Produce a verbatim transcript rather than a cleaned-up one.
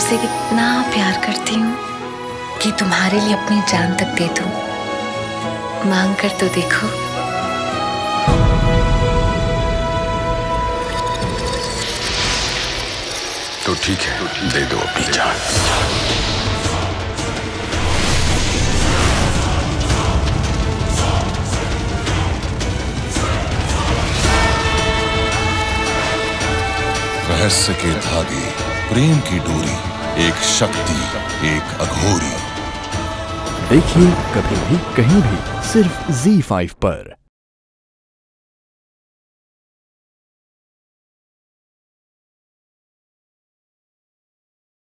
तुमसे इतना प्यार करती हूँ कि तुम्हारे लिए अपनी जान तक दे दूँ। मांग कर तो देखो। तो ठीक है, दे दो अपनी जान। रहस्य के धागे, प्रेम की डोरी, एक शक्ति, एक अघोरी। देखिए कभी भी, कहीं भी, सिर्फ ज़ी फाइव पर।